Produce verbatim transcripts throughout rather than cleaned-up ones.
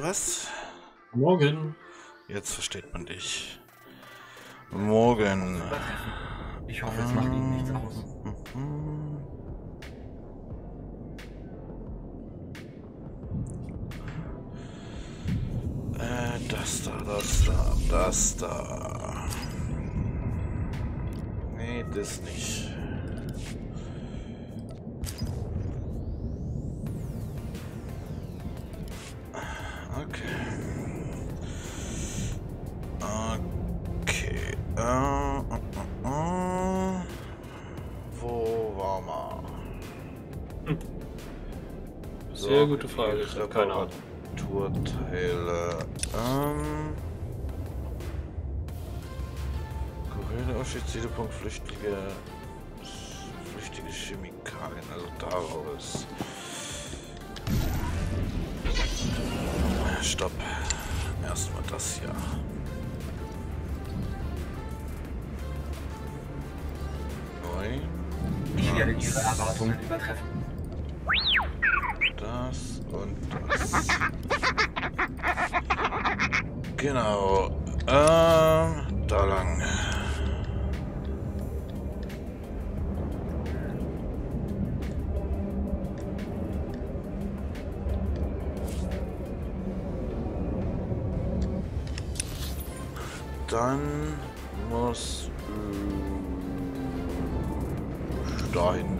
Was? Morgen. Jetzt versteht man dich. Morgen. Ich hoffe, es macht Ihnen nichts aus. Äh, das da, das da, das da. Nee, das nicht. Sehr gute Frage, ich habe keine Ahnung. Reparaturteile. Ähm. Korrele Ausstiegszielpunkt, flüchtige. Flüchtige Chemikalien, also daraus. Stopp. Erstmal das hier. Neu. Ich werde Ihre Erwartungen übertreffen. Und das. Genau. Ähm, da lang. Dann muss äh, dahin.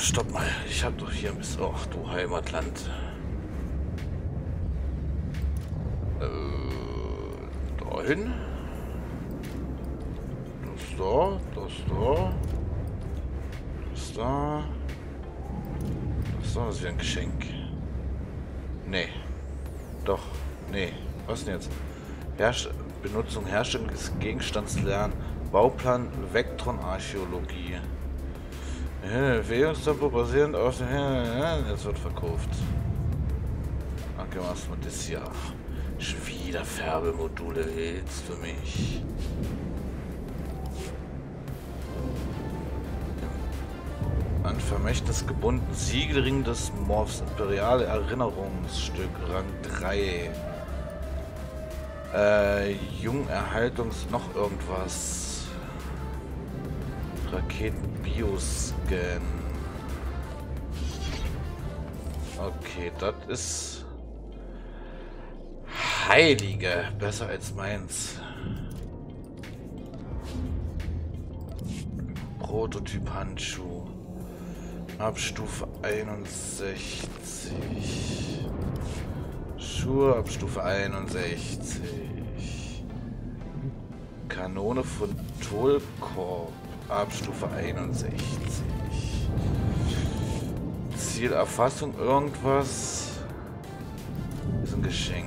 Stopp mal, ich hab doch hier ein bisschen... Ach du Heimatland. Äh, dahin. Das da, das da. Das da. Das da, das ist wieder ein Geschenk. Nee. Doch, nee. Was denn jetzt? Herst Benutzung Herstellung des Gegenstands lernen. Bauplan Vektron-Archäologie. Bewegungstempo basierend auf dem jetzt wird verkauft. Okay, was mit das hier? Schon wieder Färbemodule willst für mich. An Vermächtnis gebunden Siegelring des Morphs Imperiale Erinnerungsstück Rang drei. Äh, Jungerhaltungs noch irgendwas. Raketen-Bioscan. Okay, das ist... Heilige! Besser als meins. Prototyp-Handschuh. Ab Stufe einundsechzig. Schuhe ab Stufe einundsechzig. Kanone von Tolkorb. Ab Stufe einundsechzig. Zielerfassung irgendwas. Ist ein Geschenk.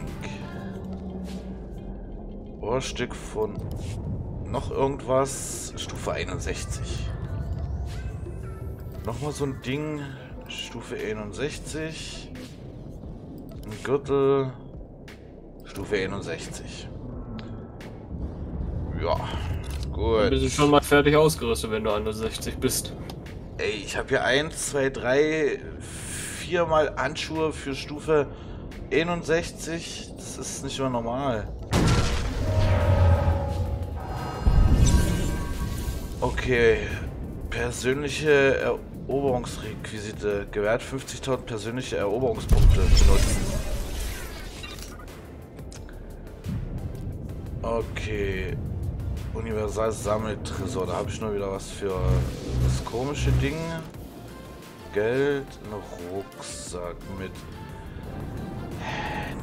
Ohrstück von noch irgendwas. Stufe einundsechzig. Nochmal so ein Ding. Stufe einundsechzig. Ein Gürtel. Stufe einundsechzig. Ja. Gut. Dann bist du schon mal fertig ausgerüstet, wenn du einundsechzig bist. Ey, ich habe hier eins, zwei, drei, vier mal Handschuhe für Stufe einundsechzig. Das ist nicht mehr normal. Okay. Persönliche Eroberungsrequisite. Gewährt fünfzigtausend persönliche Eroberungspunkte benutzen. Okay. Universal Sammeltresor, da habe ich nur wieder was für das komische Ding. Geld, ein Rucksack mit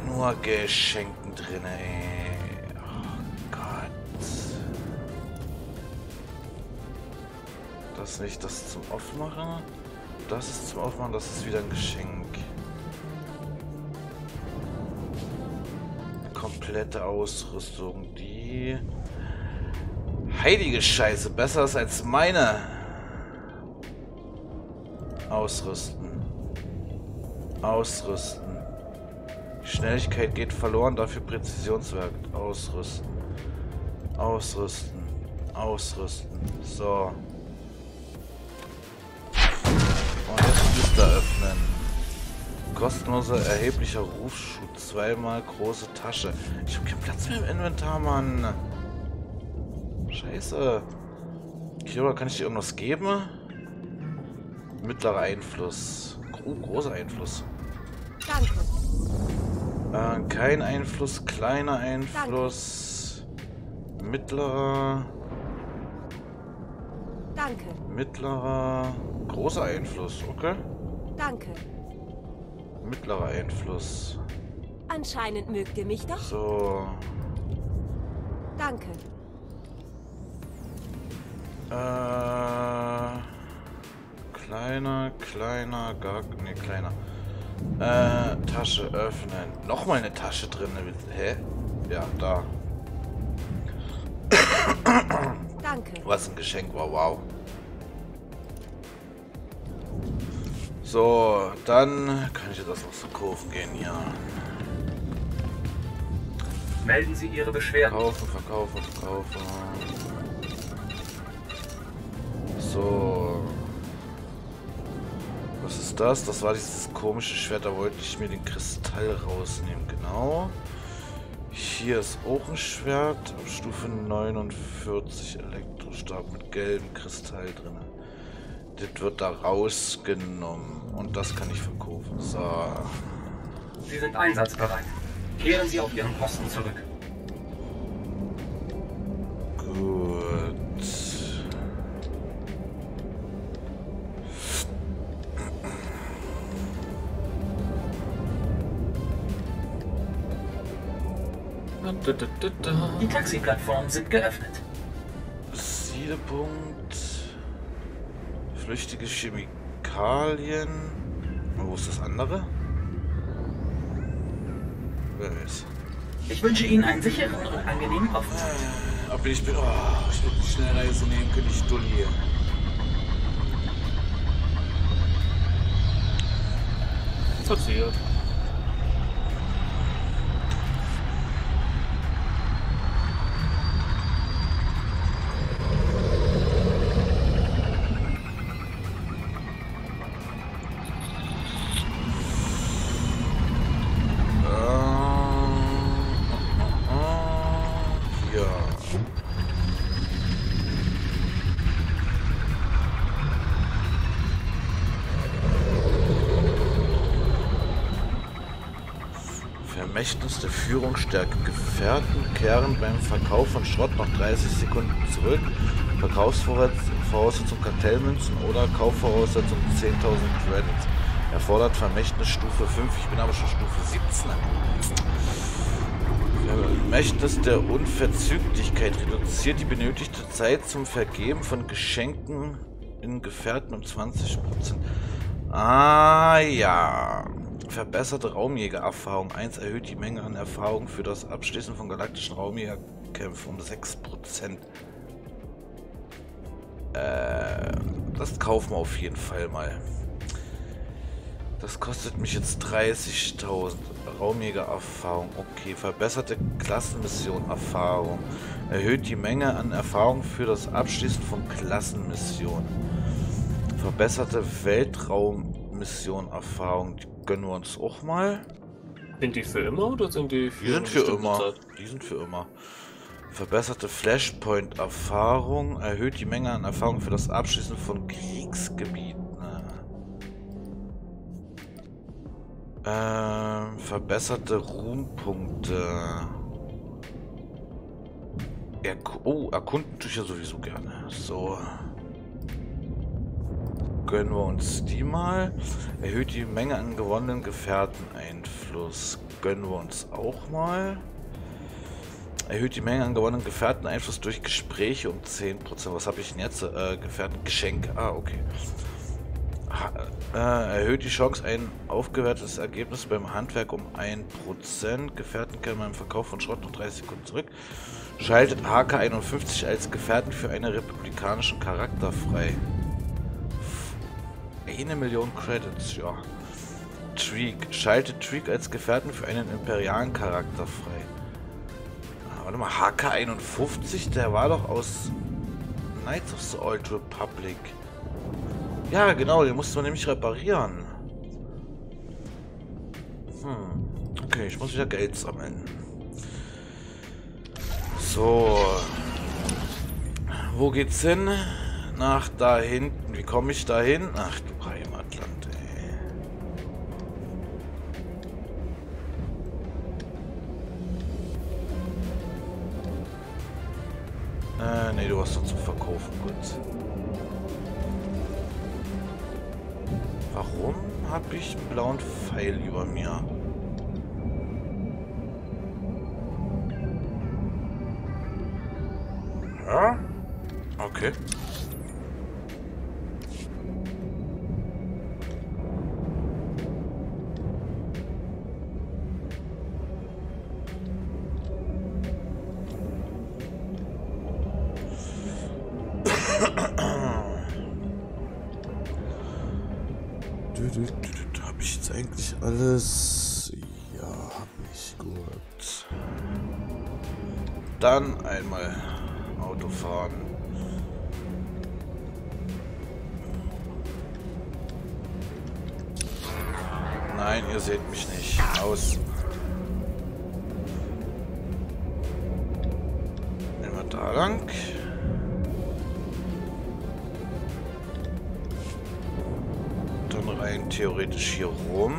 nur Geschenken drin, ey. Oh Gott. Das nicht, das ist zum Aufmachen. Das ist zum Aufmachen, das ist wieder ein Geschenk. Komplett komplette Ausrüstung. Die heilige Scheiße, besser ist als meine. Ausrüsten. Ausrüsten. Schnelligkeit geht verloren, dafür Präzisionswerk. Ausrüsten. Ausrüsten. Ausrüsten. So. Und jetzt Lüster öffnen. Kostenloser erheblicher Rufschuh. Zweimal große Tasche. Ich habe keinen Platz mehr im Inventar, Mann. Scheiße. Kira, kann ich dir irgendwas geben? Mittlerer Einfluss. Oh, großer Einfluss. Danke. Äh, kein Einfluss, kleiner Einfluss. Danke. Mittlerer. Danke. Mittlerer. Großer Einfluss, okay. Danke. Mittlerer Einfluss. Anscheinend mögt ihr mich doch. So. Danke. Äh. Kleiner, kleiner, gar. Ne, kleiner. Äh, Tasche öffnen. Nochmal eine Tasche drin. Hä? Ja, da. Danke. Was ein Geschenk war, wow. So, dann kann ich das noch zu Kurven gehen, ja. Melden Sie Ihre Beschwerden. Verkaufen, verkaufen, verkaufen. So. Was ist das? Das war dieses komische Schwert, da wollte ich mir den Kristall rausnehmen, genau. Hier ist auch ein Schwert, auf Stufe neunundvierzig, Elektrostab mit gelbem Kristall drin. Das wird da rausgenommen und das kann ich verkaufen. So. Sie sind einsatzbereit. Kehren Sie auf Ihren Posten zurück. Gut. Die Taxiplattformen sind geöffnet. Siedepunkt. Flüchtige Chemikalien. Wo ist das andere? Wer weiß. Ich wünsche Ihnen einen sicheren und angenehmen Aufenthalt. Äh, aber ich bin. Oh, ich bin schnell Reise nehmen können, ich dull hier. Passiert. Vermächtnis der Führungsstärke. Gefährten kehren beim Verkauf von Schrott noch dreißig Sekunden zurück. Verkaufsvoraussetzung Kartellmünzen oder Kaufvoraussetzung zehntausend Credits. Erfordert Vermächtnis Stufe fünf. Ich bin aber schon Stufe siebzehn. Vermächtnis der Unverzüglichkeit. Reduziert die benötigte Zeit zum Vergeben von Geschenken in Gefährten um zwanzig Prozent. Ah ja. Verbesserte Raumjägererfahrung. eins erhöht die Menge an Erfahrung für das Abschließen von galaktischen Raumjägerkämpfen um sechs Prozent. Äh, das kaufen wir auf jeden Fall mal. Das kostet mich jetzt dreißigtausend. Raumjägererfahrung. Okay, verbesserte Klassenmission-Erfahrung. Erhöht die Menge an Erfahrung für das Abschließen von Klassenmissionen. Verbesserte Weltraummission-Erfahrung. Gönnen wir uns auch mal. Sind die für immer oder sind die für die sind für immer? Zeit? Die sind für immer. Verbesserte Flashpoint-Erfahrung. Erhöht die Menge an Erfahrung für das Abschließen von Kriegsgebieten. Ähm, verbesserte Ruhmpunkte. Erk oh, erkunden tue ich ja sowieso gerne. So. Gönnen wir uns die mal. Erhöht die Menge an gewonnenen Gefährteneinfluss. Gönnen wir uns auch mal. Erhöht die Menge an gewonnenen Gefährteneinfluss durch Gespräche um zehn Prozent. Was habe ich denn jetzt? Äh, Gefährtengeschenke. Ah, okay. Erhöht die Chance ein aufgewertetes Ergebnis beim Handwerk um ein Prozent. Gefährten können beim Verkauf von Schrott noch dreißig Sekunden zurück. Schaltet H K einundfünfzig als Gefährten für einen republikanischen Charakter frei. Eine Million Credits, ja. Treek. Schaltet Treek als Gefährten für einen imperialen Charakter frei. Ah, warte mal, H K einundfünfzig, der war doch aus Knights of the Old Republic. Ja, genau, den mussten wir nämlich reparieren. Hm. Okay, ich muss wieder Geld sammeln. So. Wo geht's hin? Nach da hinten. Wie komme ich da hin? Ach du Heimatland, ey. Äh, nee, du hast doch zu verkaufen, gut. Warum habe ich einen blauen Pfeil über mir? Ja? Okay. Habe ich jetzt eigentlich alles? Ja, hab ich. Gut. Dann einmal Auto fahren. Nein, ihr seht mich nicht. Aus. Immer da lang. Rein theoretisch hier rum.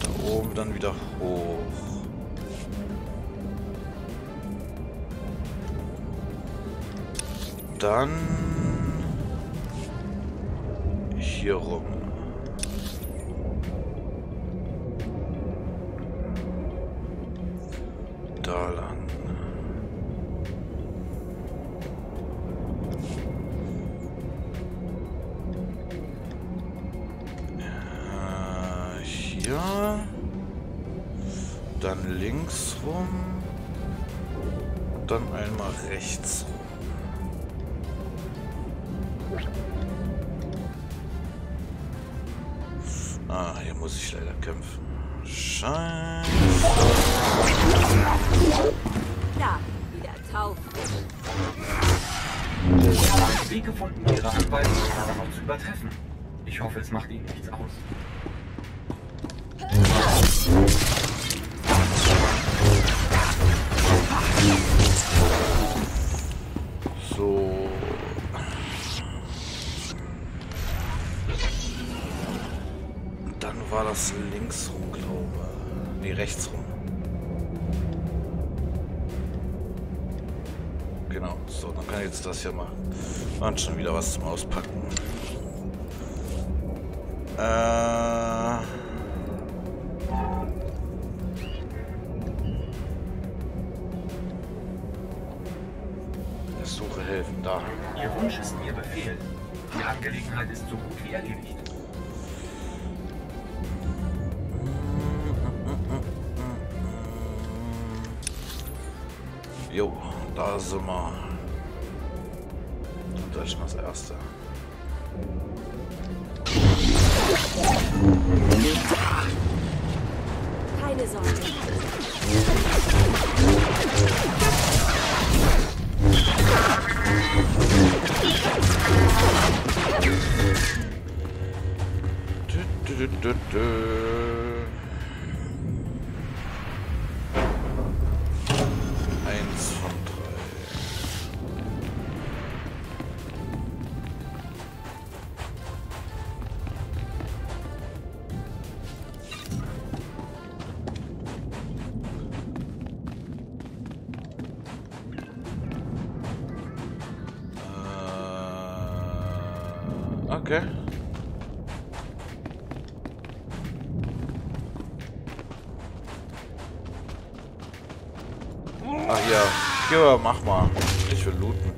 Da oben dann wieder hoch. Dann hier rum. Da lang. Ja, dann links rum, dann einmal rechts rum. Ah, hier muss ich leider kämpfen. Scheiße. Da, wieder tauchen. Ich habe einen Weg gefunden, Ihre Anweisung gerade noch zu übertreffen. Ich hoffe, es macht Ihnen nichts aus. So. Dann war das links rum, glaube ich. Nee, rechts rum. Genau, so, dann kann ich jetzt das hier machen. Und schon wieder was zum Auspacken. Äh... Helfen da. Ihr Wunsch ist Ihr Befehl. Die Angelegenheit ist so gut wie erledigt. Jo, da sind wir. Und das ist das Erste. Keine Sorge. Du, du, du, du. Eins von drei. Äh, okay. Ach ja, geh mal, mach mal. Ich will looten.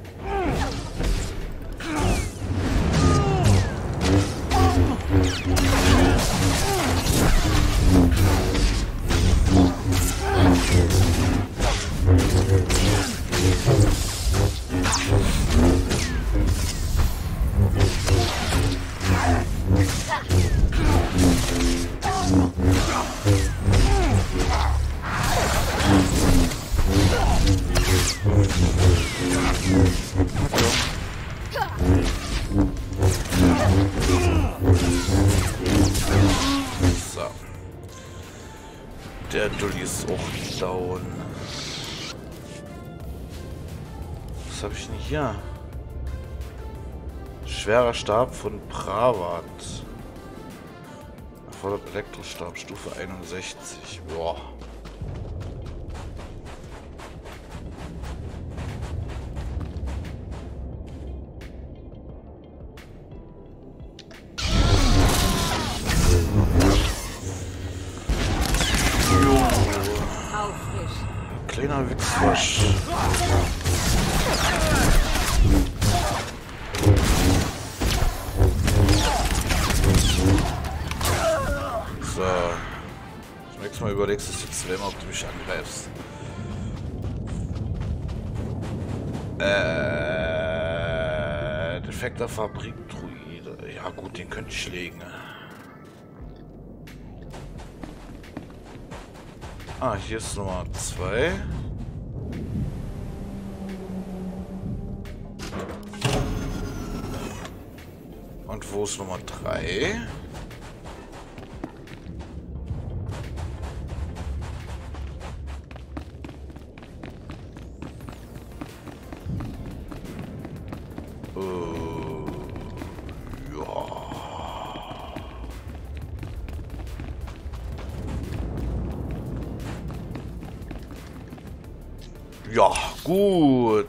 Der Dulli ist auch down. Was habe ich denn hier? Schwerer Stab von Pravat. Erfordert Elektrostab, Stufe einundsechzig. Boah. Kleiner Wichswasch. So. Das nächste Mal überlegst du es jetzt zweimal, ob du mich angreifst. Äh. Defekter Fabrik-Druide. Ja, gut, den könnte ich schlägen. Ah, hier ist Nummer zwei. Und wo ist Nummer drei? Ja, gut.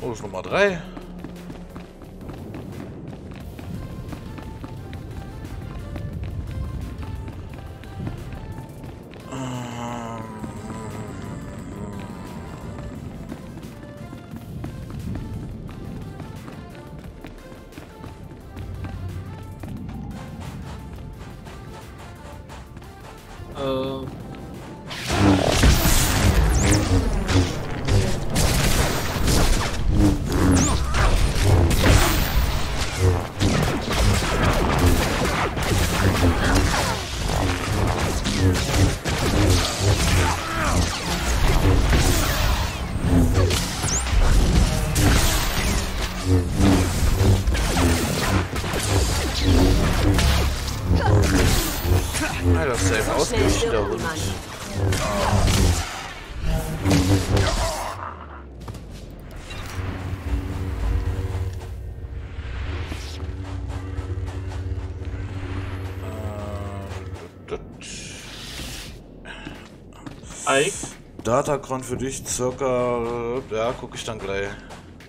Oh, das ist Nummer drei. Ähm. Das ist safe ausgerichtet. Datacron für dich circa. Ja, guck ich dann gleich.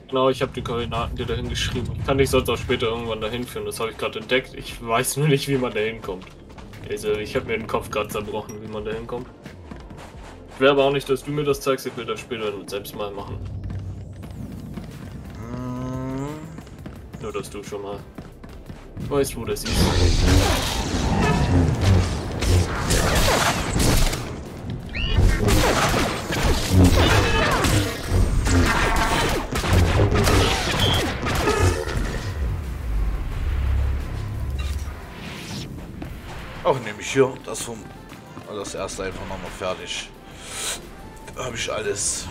Genau, ich habe die Koordinaten dir dahin geschrieben. Ich kann dich sonst auch später irgendwann dahin führen. Das habe ich gerade entdeckt. Ich weiß nur nicht, wie man dahin kommt. Also, ich habe mir den Kopf gerade zerbrochen, wie man da hinkommt. Ich will aber auch nicht, dass du mir das zeigst, ich will das später selbst mal machen. Mm. Nur, dass du schon mal weißt, wo das ist. Auch nehme ich hier das vom das erste einfach nochmal fertig. Da habe ich alles.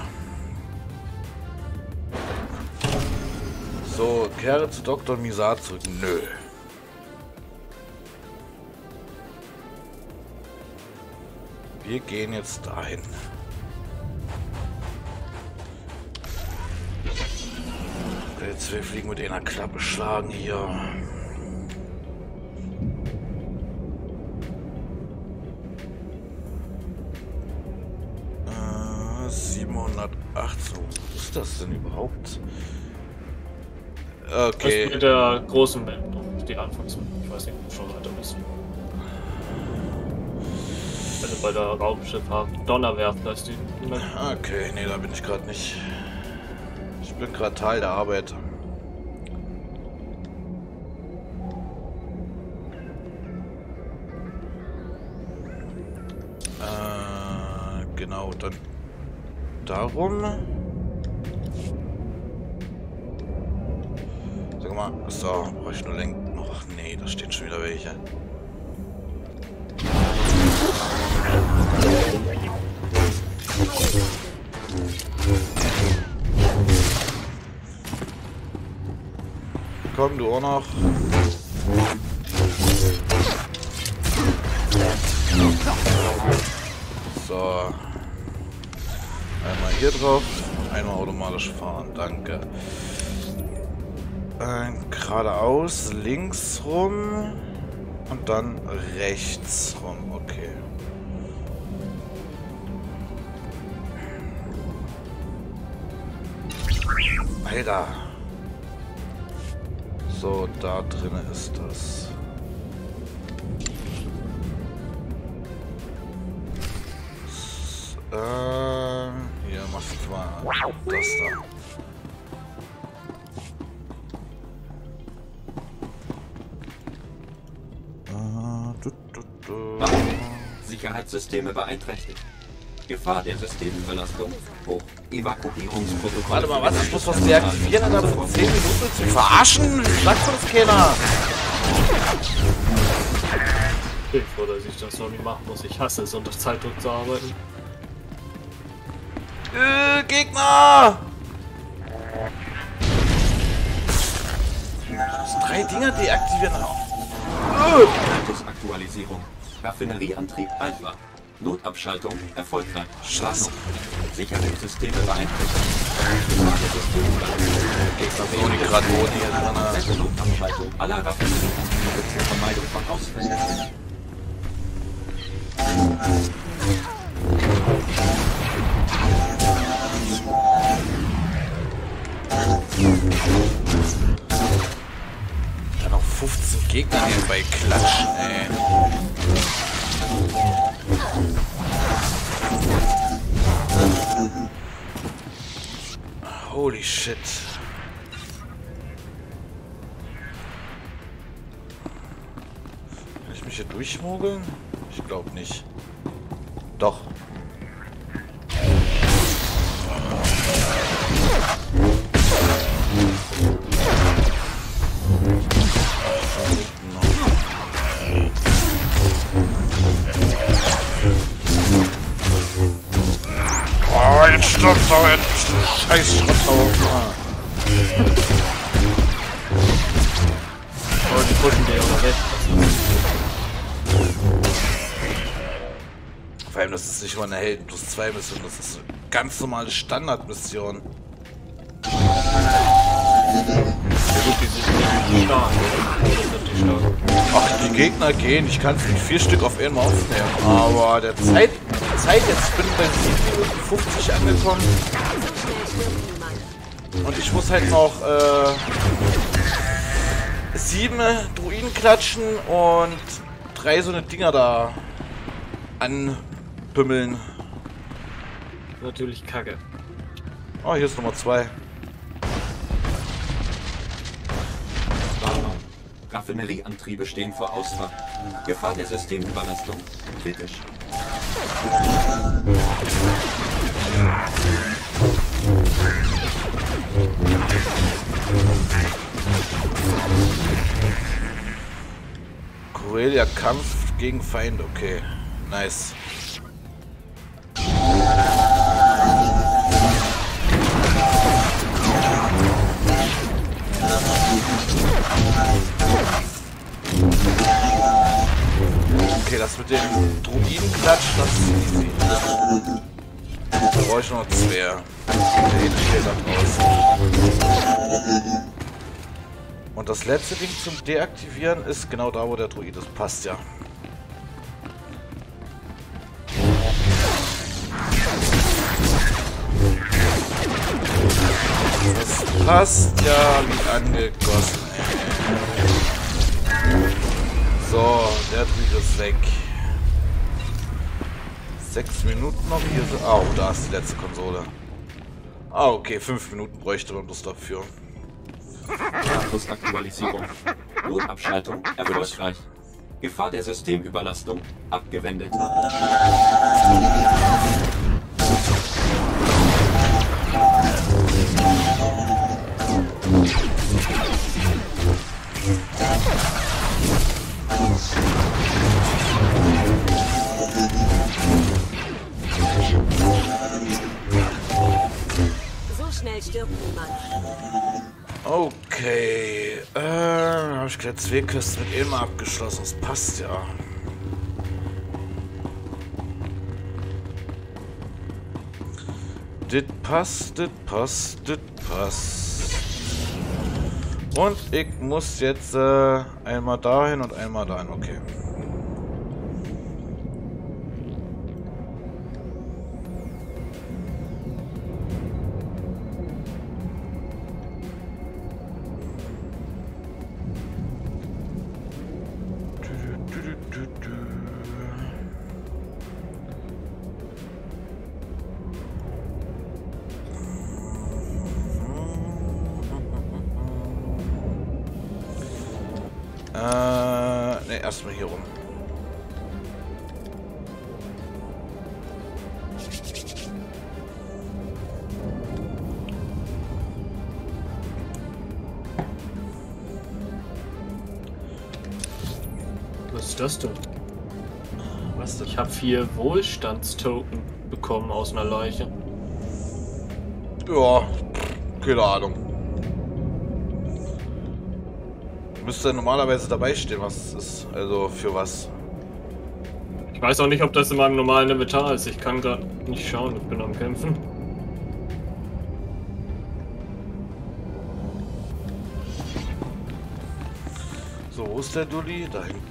So, kehre zu Doktor Misar zurück. Nö. Wir gehen jetzt dahin. Jetzt will ich fliegen mit einer Klappe schlagen hier. achtzehn. Was ist das denn überhaupt? Okay. Das ist mit der großen Map noch die Anfangsmap. Ich weiß nicht, ob wir schon weiter müssen. Also bei der Raumschifffahrt Donnerwerft heißt die Map. Okay, nee, da bin ich gerade nicht. Ich bin gerade Teil der Arbeit. Äh, genau, dann. Darum. Sag mal, so, brauche ich nur lenken. Ach nee, da stehen schon wieder welche. Komm, du auch noch. So. Einmal hier drauf. Einmal automatisch fahren. Danke. Äh, geradeaus, links rum. Und dann rechts rum. Okay. Alter. So, da drin ist das. So, äh, hier machst du mal das da. Sicherheitssysteme beeinträchtigt. Gefahr der Systemüberlastung hoch. Evakuierungsprotokoll. Warte mal, was? Ich muss was deaktivieren innerhalb von zehn Minuten zu verarschen! Sagt uns keiner! Ich bin froh, dass ich das noch nicht machen muss. Ich hasse es, unter Zeitdruck zu arbeiten. Äh, Gegner! Das drei Dinger deaktivieren. Äh. Statusaktualisierung. Raffinerieantrieb Alpha. Notabschaltung erfolgreich. Scheiße. Sicherheitssysteme beeinträchtigt. Gerade hier Notabschaltung aller Raffinerien zur Vermeidung von Ausfällen. Da noch fünfzehn Gegner nebenbei klatschen, ey. Holy shit. Kann ich mich hier durchmogeln? Ich glaube nicht. Doch. Stopp, doch endlich eine scheiß Schrotthaufen. Oh, die pushen dir immer weg. Vor allem, das ist nicht mal eine Helden plus zwei Mission, das ist eine ganz normale Standardmission. Ja gut, die sind stark. Ach, die Gegner gehen, ich kann es mit vier Stück auf einmal aufnehmen. Aber der Zeit... Zeit, jetzt bin ich bei sieben Minuten fünfzig angekommen. Und ich muss halt noch äh, sieben Druiden klatschen und drei so eine Dinger da anpümmeln. Natürlich kacke. Oh, hier ist Nummer zwei. Raffinerieantriebe stehen vor Ausfall. Gefahr der Systemüberlastung kritisch. Corellia Kampf gegen Feind, okay. Nice. Okay, das mit dem Druidenklatsch, das ist easy. Da brauche ich noch zwei. Der hinten steht da draußen. Und das letzte Ding zum Deaktivieren ist genau da, wo der Druid ist. Passt ja. Das passt ja wie angegossen, ey. So, der Druid ist weg. Sechs Minuten noch hier. Ah, oh, da ist die letzte Konsole. Ah, okay, fünf Minuten bräuchte man das dafür. Statusaktualisierung. Notabschaltung erfolgreich. Gefahr der Systemüberlastung abgewendet. So schnell stirbt niemand. Okay, äh, habe ich gleich zwei Küsten mit Ilma abgeschlossen. Das passt ja. Das passt, das passt, das passt. Und ich muss jetzt äh, einmal dahin und einmal dahin. Okay. Erstmal hier rum. Was ist das denn? Was denn? Ich habe vier Wohlstandstoken bekommen aus einer Leiche. Ja, keine Ahnung. Müsste normalerweise dabei stehen, was es ist. Also für was. Ich weiß auch nicht, ob das in meinem normalen Inventar ist. Ich kann gerade nicht schauen. Ich bin am Kämpfen. So, wo ist der Dulli? Da hinten.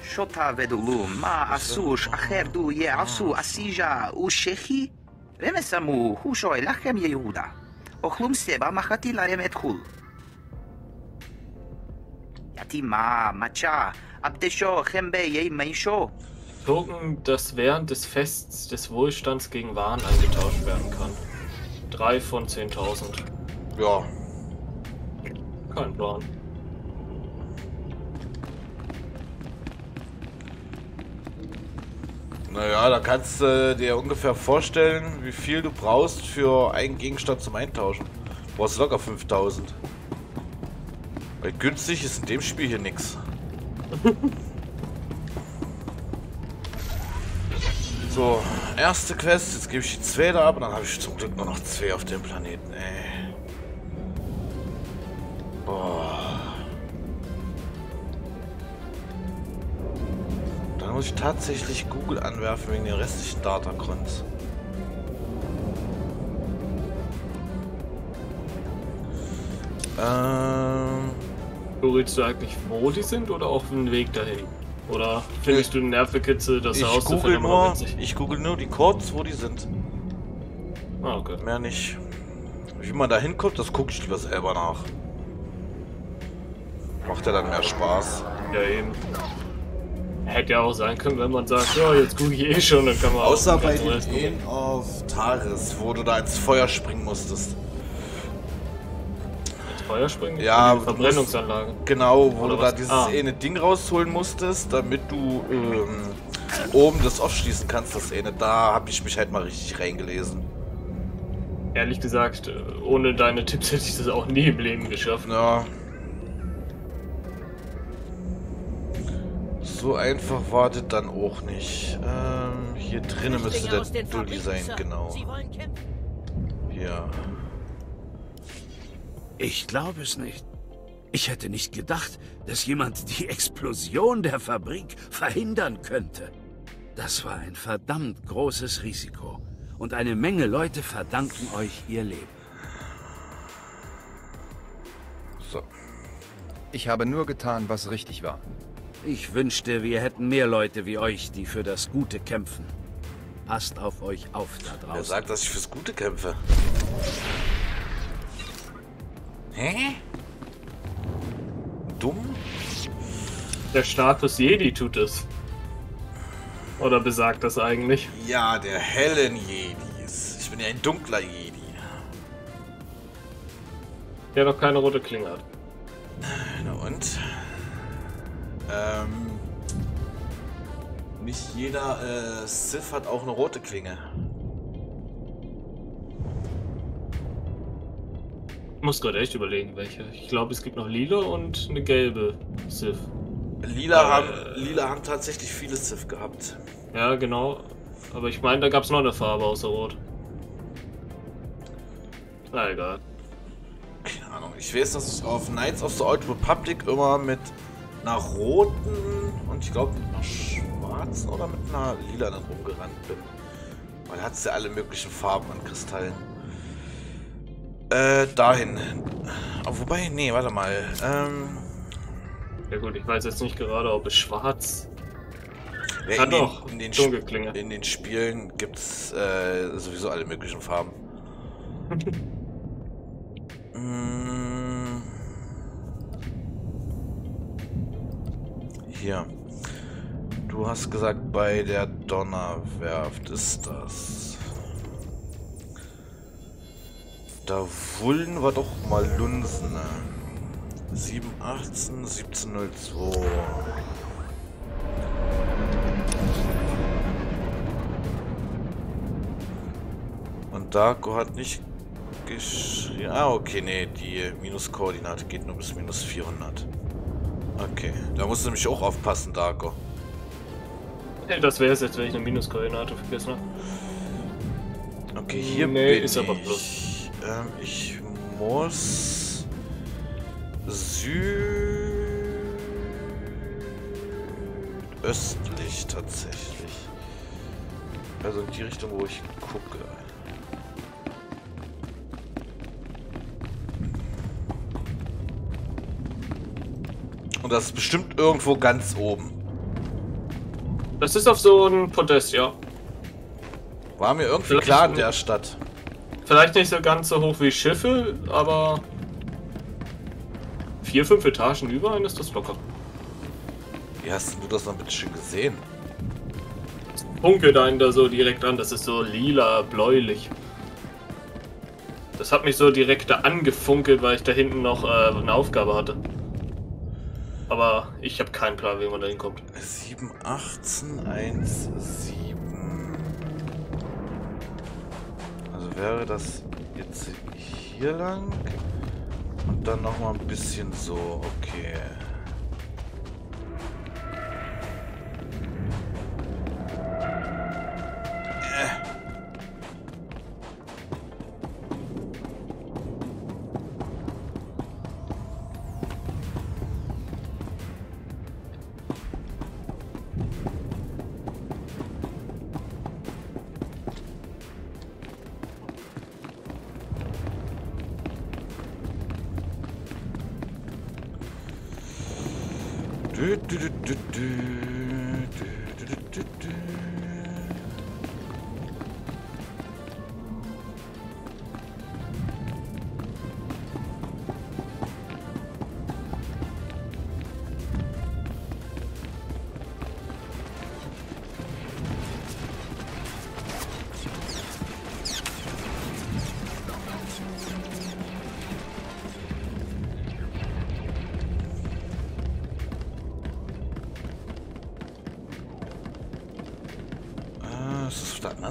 Shota vedulu ma asush acherdu ye asu asija ushechi. Wenn samu hushoi lachem Yehuda, ochlum seba machati larem et chul. Yatima, Macha, Abdesho, Chembe, Yemeisho. Token, das während des Fests des Wohlstands gegen Waren eingetauscht werden kann. Drei von zehntausend. Ja. Kein Plan. Naja, da kannst du dir ungefähr vorstellen, wie viel du brauchst für einen Gegenstand zum Eintauschen. Du brauchst locker fünftausend. Weil günstig ist in dem Spiel hier nichts. So, erste Quest. Jetzt gebe ich die zwei da ab und dann habe ich zum Glück nur noch zwei auf dem Planeten, ey. Boah. Muss ich tatsächlich Google anwerfen wegen den restlichen Datacrons. Ähm. Berührst du eigentlich, wo die sind oder auch den Weg dahin? Oder findest du einen Nervekitzel, dass er auszufinden war? Ich google nur die Codes, wo die sind. Ah, okay. Mehr nicht. Wie man da hinkommt, das gucke ich lieber selber nach. Macht ja dann mehr Spaß. Ja, eben. Hätte ja auch sein können, wenn man sagt, ja, jetzt gucke ich eh schon, dann kann man außer auch bei den auf Taris, wo du da ins Feuer springen musstest. Ins Feuer springen? Ja, die Verbrennungsanlage. Musst, genau, wo Oder du was? da dieses ah. eine Ding rausholen musstest, damit du ähm, oben das aufschließen kannst, das eine. Da habe ich mich halt mal richtig reingelesen. Ehrlich gesagt, ohne deine Tipps hätte ich das auch nie im Leben geschafft. Ja. So einfach wartet dann auch nicht. Ähm, hier drinnen müsste der Dulli sein, genau. Ja. Ich glaube es nicht. Ich hätte nicht gedacht, dass jemand die Explosion der Fabrik verhindern könnte. Das war ein verdammt großes Risiko. Und eine Menge Leute verdanken euch ihr Leben. So. Ich habe nur getan, was richtig war. Ich wünschte, wir hätten mehr Leute wie euch, die für das Gute kämpfen. Passt auf euch auf da draußen. Wer sagt, dass ich fürs Gute kämpfe? Hä? Dumm? Der Status Jedi tut es. Oder besagt das eigentlich? Ja, der hellen Jedis. Ich bin ja ein dunkler Jedi. Der doch keine rote Klinge hat. Na und? Ähm, nicht jeder äh, Sith hat auch eine rote Klinge. Ich muss gerade echt überlegen, welche. Ich glaube, es gibt noch lila und eine gelbe Sith. Lila, äh, haben, lila haben tatsächlich viele Sith gehabt. Ja, genau. Aber ich meine, da gab es noch eine Farbe außer Rot. Na egal. Keine Ahnung. Ich weiß, dass es auf Knights of the Old Republic immer mit nach roten und ich glaube nach schwarzen. schwarzen oder mit einer lilanen rumgerannt bin. Man hat ja alle möglichen Farben an Kristallen. Äh, dahin. Oh, wobei, nee, warte mal. Ähm. Ja gut, ich weiß jetzt nicht gerade, ob es schwarz. Ja, kann in den, doch. In den, Sp in den Spielen gibt's äh, sowieso alle möglichen Farben. mm. Hier. Du hast gesagt, bei der Donnerwerft ist das. Da wollen wir doch mal lunsen. sieben achtzehn siebzehn null zwei. Und Darko hat nicht geschrieben. Ah, okay, nee, die Minuskoordinate geht nur bis minus vierhundert. Okay, da musst du nämlich auch aufpassen, Darko. Hey, das wäre es jetzt, wenn ich eine Minuskoordinate vergessen habe. Okay, hier nee, bin ist ich. Aber plus. Ähm, ich muss südöstlich tatsächlich. Also in die Richtung, wo ich gucke. Und das ist bestimmt irgendwo ganz oben. Das ist auf so einem Podest, ja. War mir irgendwie vielleicht klar in der Stadt. Vielleicht nicht so ganz so hoch wie Schiffe, aber vier, fünf Etagen über einen ist das locker. Wie hast du das noch bitte schön gesehen? Es funkelt einen da so direkt an, das ist so lila, bläulich. Das hat mich so direkt da angefunkelt, weil ich da hinten noch äh, eine Aufgabe hatte. Aber ich habe keinen Plan, wie man da hinkommt. sieben achtzehn siebzehn. Also wäre das jetzt hier lang und dann noch mal ein bisschen so, okay.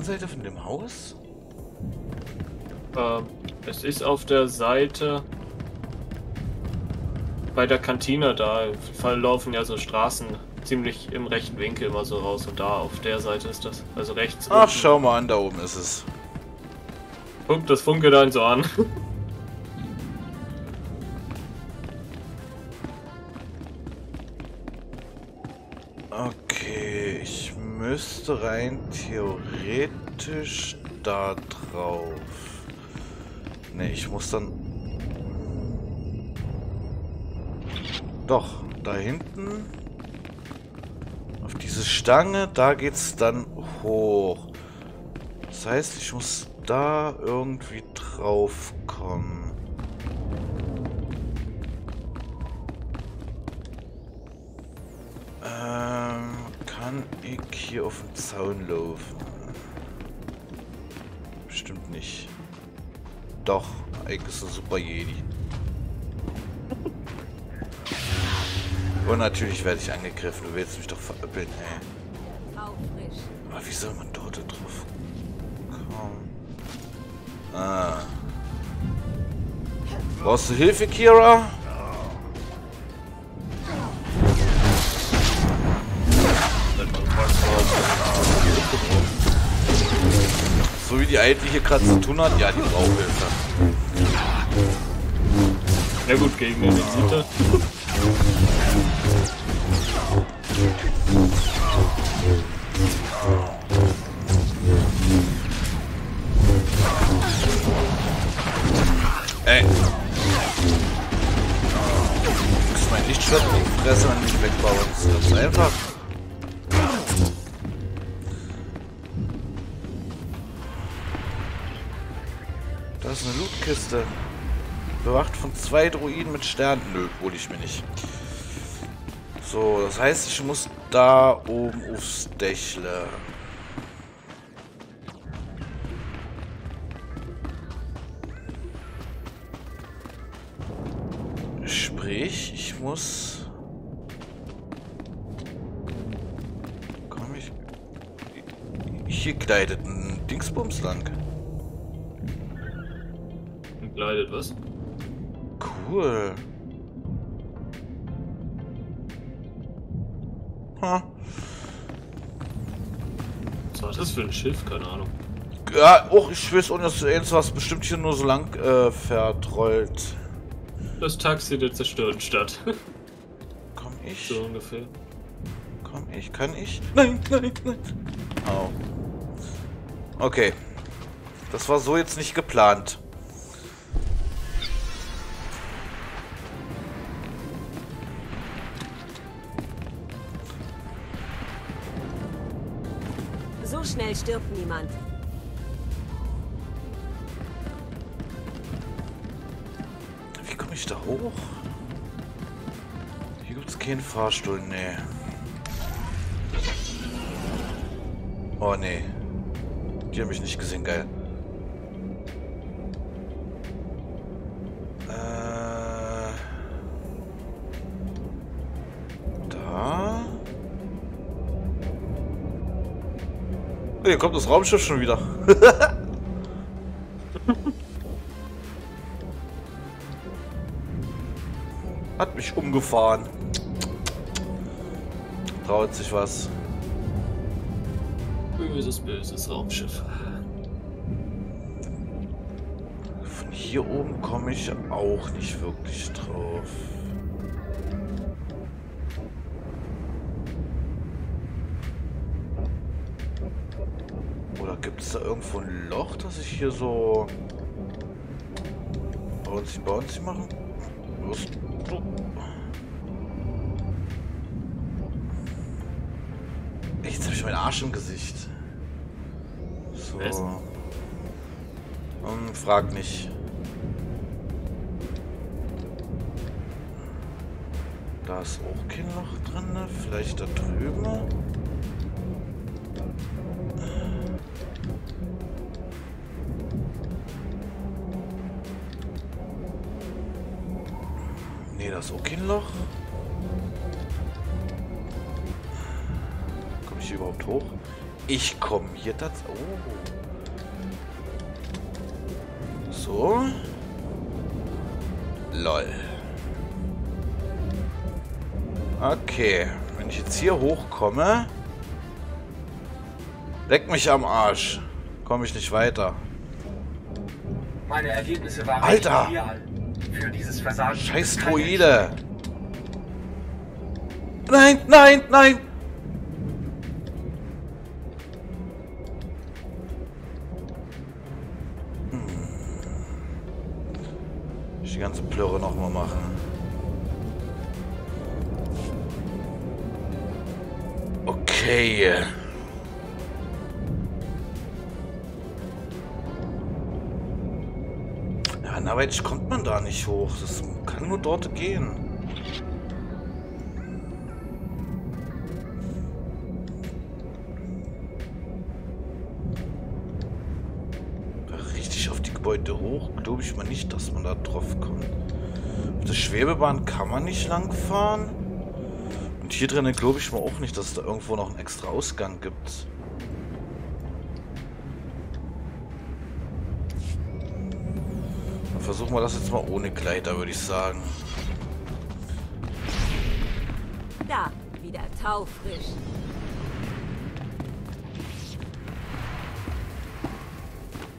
Seite von dem Haus? Ähm, es ist auf der Seite bei der Kantine da. Verlaufen ja so Straßen ziemlich im rechten Winkel immer so raus und da auf der Seite ist das. Also rechts. Ach, unten. Schau mal an, da oben ist es. Guck, das funkelt einen so an. Müsste rein theoretisch da drauf. Ne, ich muss dann... Doch, da hinten. Auf diese Stange, da geht's dann hoch. Das heißt, ich muss da irgendwie drauf kommen. Ähm... Kann ich hier auf den Zaun laufen? Bestimmt nicht. Doch, ich ist ein super Jedi. Und natürlich werde ich angegriffen. Du willst mich doch veröppeln, ey. Aber wie soll man dort drauf kommen? Ah. Brauchst du Hilfe, Kira? So wie die Alte hier gerade zu tun hat, ja, die braucht Hilfe. Na gut, gegen den Visiter. Schluck die Fresse und nicht wegbauen. Das ist ganz einfach. Da ist eine Lootkiste. Bewacht von zwei Druiden mit Sternen. Nö, hole ich mir nicht. So, das heißt, ich muss da oben aufs Dächle. Sprich, ich muss... Komm, ich... Hier gleitet ein Dingsbums lang. Gleitet was? Cool. Ha. Was war das für ein Schiff? Keine Ahnung. Ja, och, ich weiß ohne das zu ähnlich, was bestimmt hier nur so lang äh, vertrollt. Das Taxi der zerstörten Stadt. Komm ich? So ungefähr. Komm ich? Kann ich? Nein, nein, nein. Au. Okay. Das war so jetzt nicht geplant. So schnell stirbt niemand. Wie komme ich da hoch? Hier gibt es keinen Fahrstuhl, nee. Oh nee. Die haben mich nicht gesehen, geil. Hier kommt das Raumschiff schon wieder. Hat mich umgefahren. Traut sich was. Böses, böses Raumschiff. Von hier oben komme ich auch nicht wirklich drauf. Gibt es da irgendwo ein Loch, dass ich hier so bouncy bouncy machen? Los. Jetzt habe ich meinen Arsch im Gesicht. So. Um, frag nicht. Da ist auch kein Loch drin, ne? Vielleicht da drüben. Da ist auch kein Loch. Komme ich hier überhaupt hoch? Ich komme hier tatsächlich. Oh. So. Lol. Okay. Wenn ich jetzt hier hochkomme. Leck mich am Arsch. Komme ich nicht weiter. Meine Ergebnisse waren. Alter! Für dieses Versagen. Scheiß Droide! Nein, nein, nein! Hm. Ich die ganze Plörre nochmal machen. Okay. Aber jetzt kommt man da nicht hoch. Das kann nur dort gehen. Richtig auf die Gebäude hoch, glaube ich mal nicht, dass man da drauf kommt. Auf der Schwebebahn kann man nicht langfahren. Und hier drinnen glaube ich mal auch nicht, dass es da irgendwo noch einen extra Ausgang gibt. Versuchen wir das jetzt mal ohne Gleiter, würde ich sagen. Da, wieder taufrisch.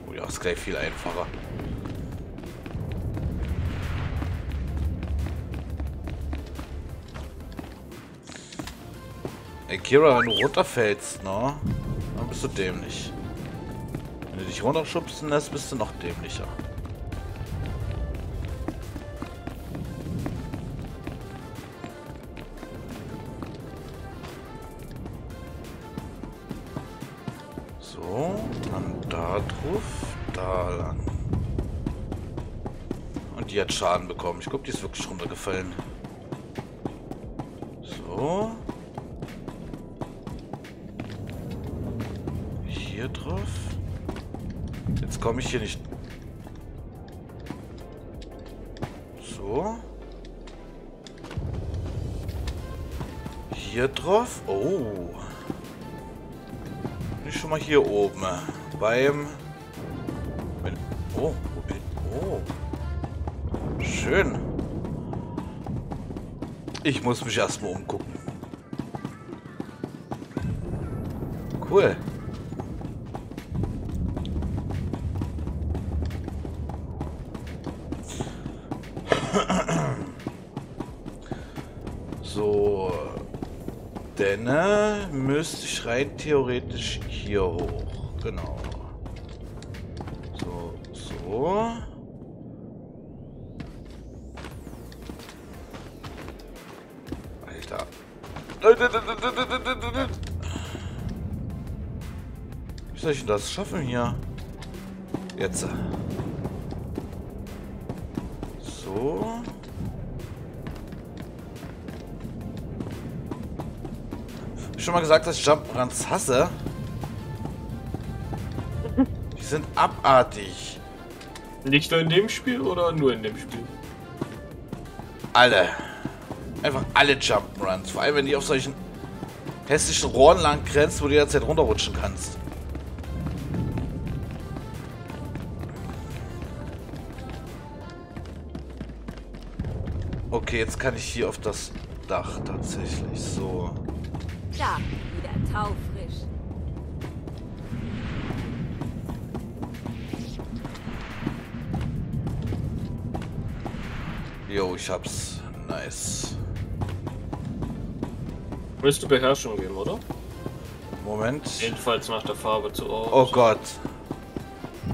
Oh ja, ist gleich viel einfacher. Ey Kira, wenn du runterfällst, ne? Dann bist du dämlich. Wenn du dich runterschubsen lässt, bist du noch dämlicher. So, dann da drauf, da lang. Und die hat Schaden bekommen. Ich glaube, die ist wirklich runtergefallen. So. Hier drauf. Jetzt komme ich hier nicht. So. Hier drauf. Oh. Bin ich schon mal hier oben. Beim... Oh. Oh. Schön. Ich muss mich erstmal umgucken. Cool. So. Denn müsste ich rein theoretisch hier hoch. Genau. So, so. Alter. Wie soll ich denn das schaffen hier? Jetzt. So. Schon mal gesagt, dass ich Jump-Runs hasse. Die sind abartig. Nicht nur in dem Spiel oder nur in dem Spiel? Alle. Einfach alle Jump-Runs. Vor allem, wenn die auf solchen hässlichen Rohren lang grenzt, wo du jederzeit runterrutschen kannst. Okay, jetzt kann ich hier auf das Dach tatsächlich so. Da, wieder taufrisch. Jo, ich hab's. Nice. Willst du Beherrschung geben, oder? Moment. Jedenfalls nach der Farbe zu orange. Oh Gott.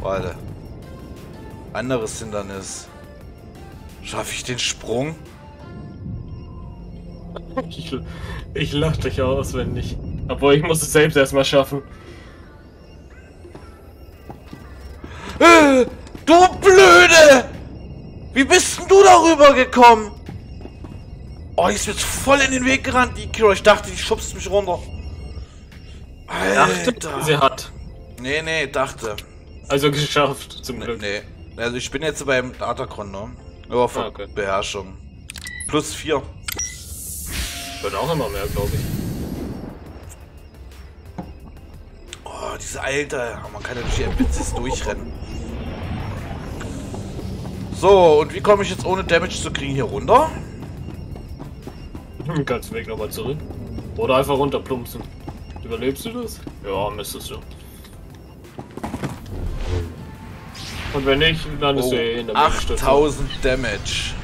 Warte. Anderes Hindernis. Schaffe ich den Sprung? Ich, ich lach dich aus, wenn nicht. Obwohl, ich muss es selbst erstmal schaffen. Äh, du Blöde! Wie bist denn du darüber gekommen? Oh, ich bin jetzt voll in den Weg gerannt, die Kira. Ich dachte, die schubst mich runter. Alter. Dachte, sie hat. Nee, nee, dachte. Also geschafft, zum Glück. Nee, nee. Also ich bin jetzt beim Datacron, ne? Ja, von ah, okay. Beherrschung. Plus vier. Wird auch immer mehr, glaube ich. Oh, diese Alter. Man kann ja durch die N P Cs durchrennen. So, und wie komme ich jetzt ohne Damage zu kriegen hier runter? Hm, kannst den Weg nochmal zurück. Oder einfach runterplumpsen. Überlebst du das? Ja, müsstest du. Und wenn nicht, dann bist oh, du eh in der Mitte. achttausend Damage.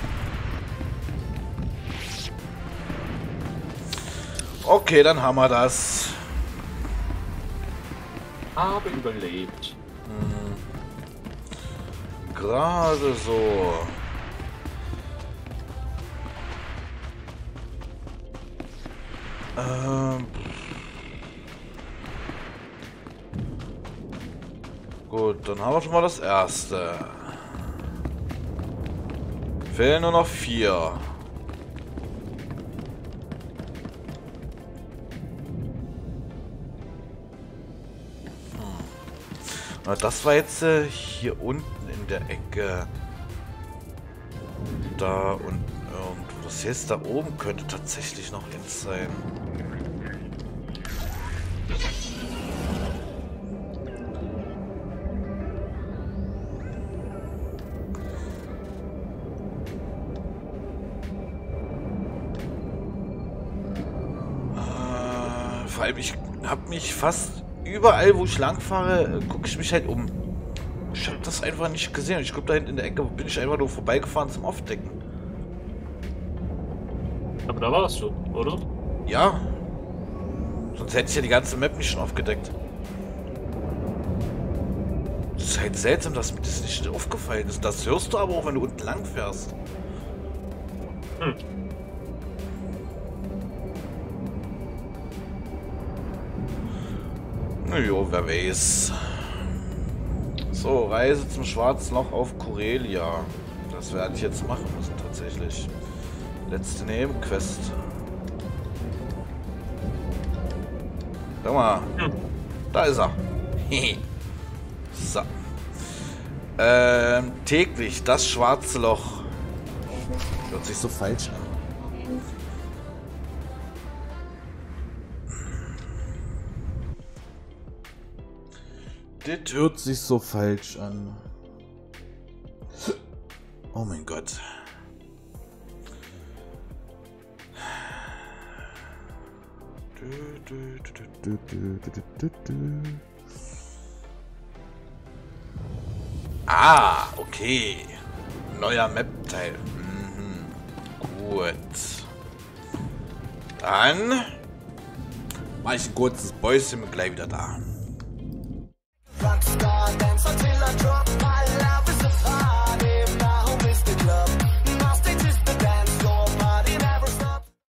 Okay, dann haben wir das. Habe überlebt. Mhm. Gerade so. Ähm. Gut, dann haben wir schon mal das erste. Fehlen nur noch vier. Na, das war jetzt äh, hier unten in der Ecke. Da und irgendwo. Das jetzt da oben könnte tatsächlich noch eins sein. Äh, vor allem, ich habe mich fast... Überall, wo ich lang fahre, gucke ich mich halt um. Ich habe das einfach nicht gesehen. Ich gucke da hinten in der Ecke, bin ich einfach nur vorbeigefahren zum Aufdecken. Aber da warst du, oder? Ja. Sonst hätte ich ja die ganze Map nicht schon aufgedeckt. Das ist halt seltsam, dass mir das nicht aufgefallen ist. Das hörst du aber auch, wenn du unten lang fährst. Hm. Na jo, wer weiß. So, Reise zum Schwarzloch auf Corellia. Das werde ich jetzt machen müssen, tatsächlich. Letzte Nebenquest. Sag mal. Hm. Da ist er. So. Ähm, täglich das schwarze Loch. Hört sich so falsch an. Das hört sich so falsch an. Oh mein Gott. Ah, okay. Neuer Map-Teil. Mhm. Gut. Dann mache ich ein kurzes Päuschen und gleich wieder da.